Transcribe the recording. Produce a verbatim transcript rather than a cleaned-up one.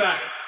back.